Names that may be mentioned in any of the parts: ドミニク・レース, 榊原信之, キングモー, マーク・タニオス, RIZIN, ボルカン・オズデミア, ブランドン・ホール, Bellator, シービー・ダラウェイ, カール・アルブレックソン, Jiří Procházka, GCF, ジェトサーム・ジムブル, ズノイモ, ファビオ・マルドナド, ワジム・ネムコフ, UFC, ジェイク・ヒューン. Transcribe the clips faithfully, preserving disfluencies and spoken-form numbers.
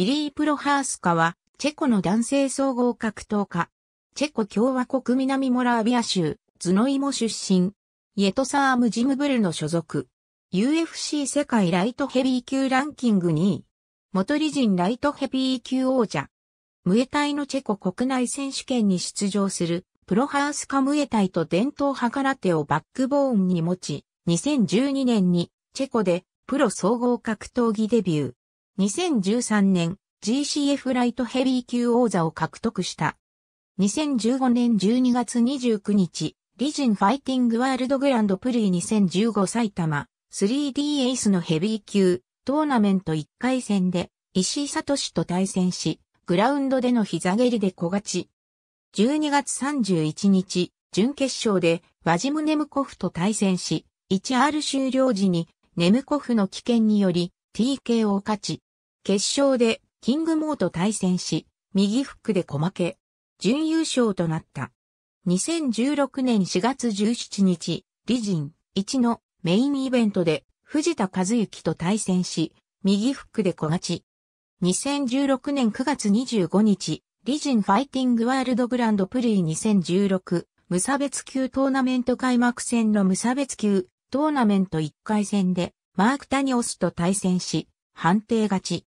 イリー・プロハースカは、チェコの男性総合格闘家。チェコ共和国南モラービア州、ズノイモ出身。イェトサーム・ジムブルの所属。ユーエフシー 世界ライトヘビー級ランキングにい。元アイアールアイズンライトヘビー級王者。ムエタイのチェコ国内選手権に出場する、プロハースカムエタイと伝統派空手をバックボーンに持ち、にせんじゅうにねんに、チェコで、プロ総合格闘技デビュー。にせんじゅうさんねん、ジーシーエフ ライトヘビー級王座を獲得した。にせんじゅうごねんじゅうにがつにじゅうくにち、アイアールアイズンファイティングワールドグランドプリにせんじゅうご埼玉、スリーディー エースのヘビー級、トーナメントいっかいせんで、石井聡と対戦し、グラウンドでの膝蹴りで小勝ち。じゅうにがつさんじゅういちにち、準決勝で、ワジム・ネムコフと対戦し、ワンアール 終了時に、ネムコフの棄権により、ティーケーオー 勝ち。決勝で、キングモーと対戦し、右フックで小負け。準優勝となった。にせんじゅうろくねんしがつじゅうしちにち、アイアールアイズンワンのメインイベントで、藤田和幸と対戦し、右フックで小勝ち。にせんじゅうろくねんくがつにじゅうごにち、アイアールアイズンファイティングワールドグランドプリにせんじゅうろく、無差別級トーナメント開幕戦の無差別級、トーナメントいっかいせんで、マーク・タニオスと対戦し、判定勝ち。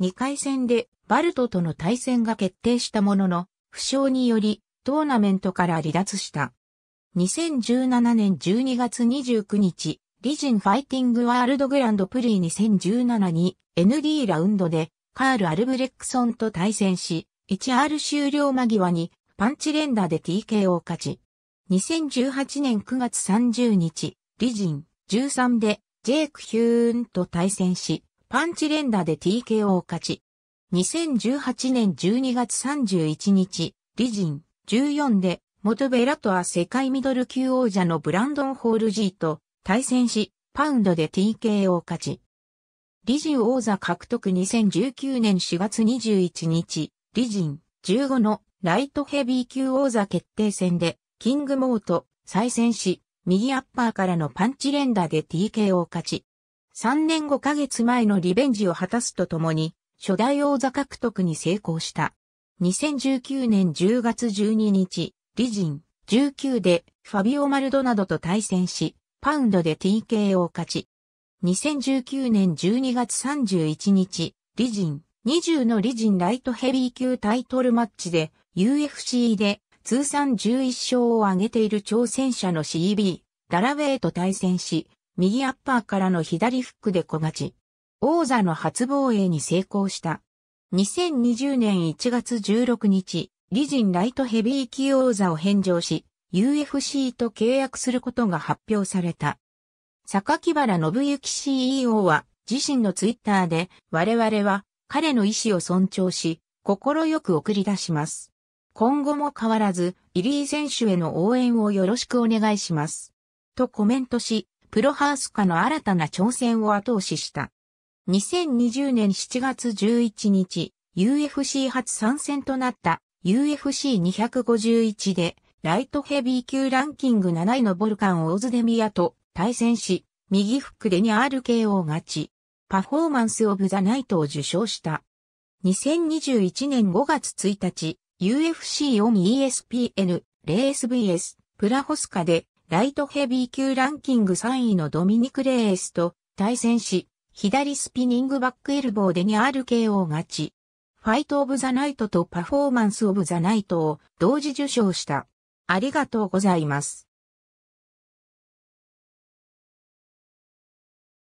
にかいせんで、バルトとの対戦が決定したものの、負傷により、トーナメントから離脱した。にせんじゅうななねんじゅうにがつにじゅうくにち、アイアールアイズンファイティングワールドグランドプリにせんじゅうななに エヌディー ラウンドで、カール・アルブレックソンと対戦し、ワンアール 終了間際に、パンチ連打で ティーケーオー 勝ち。にせんじゅうはちねんくがつさんじゅうにち、アイアールアイズンワンスリーで、ジェイク・ヒューンと対戦し、パンチ連打で ティーケーオー 勝ち。にせんじゅうはちねんじゅうにがつさんじゅういちにち、アイアールアイズンワンフォーで、元ベラトア世界ミドル級王者のブランドン・ホール ジー と対戦し、パウンドで ティーケーオー 勝ち。アイアールアイズン王座獲得にせんじゅうきゅうねんしがつにじゅういちにち、アイアールアイズンワンファイブのライトヘビー級王座決定戦で、キングモーと再戦し、右アッパーからのパンチ連打で ティーケーオー 勝ち。さんねんごかげつまえのリベンジを果たすとともに、初代王座獲得に成功した。にせんじゅうきゅうねんじゅうがつじゅうににち、アイアールアイズンワンナインでファビオ・マルドナドと対戦し、パウンドで ティーケーオー 勝ち。にせんじゅうきゅうねんじゅうにがつさんじゅういちにち、アイアールアイズントゥエンティのアイアールアイズンライトヘビー級タイトルマッチで、ユーエフシー で通算じゅういっしょうを挙げている挑戦者の シービー、ダラウェイと対戦し、右アッパーからの左フックで小勝ち。王座の初防衛に成功した。にせんにじゅうねんいちがつじゅうろくにち、アイアールアイズンライトヘビー級王座を返上し、ユーエフシー と契約することが発表された。榊原信之 シーイーオー は自身のツイッターで、我々は彼の意思を尊重し、心よく送り出します。今後も変わらず、イリー選手への応援をよろしくお願いします。とコメントし、プロハースカの新たな挑戦を後押しした。にせんにじゅうねんしちがつじゅういちにち、ユーエフシー 初参戦となった ユーエフシーにひゃくごじゅういち で、ライトヘビー級ランキングなないのボルカン・オズデミアと対戦し、右フックで ツーアールケーオー 勝ち、パフォーマンス・オブ・ザ・ナイトを受賞した。にせんにじゅういちねんごがつついたち、ユーエフシーフォー イーエスピーエヌ レース ブイエス プラホスカで、ライトヘビー級ランキングさんいのドミニク・レースと対戦し、左スピニングバックエルボーで ツーアールケーオー 勝ち。ファイトオブザナイトとパフォーマンスオブザナイトを同時受賞した。ありがとうございます。